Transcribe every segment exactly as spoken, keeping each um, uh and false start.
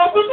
Gusto mo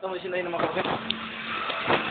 na sinay ng mga kapatid.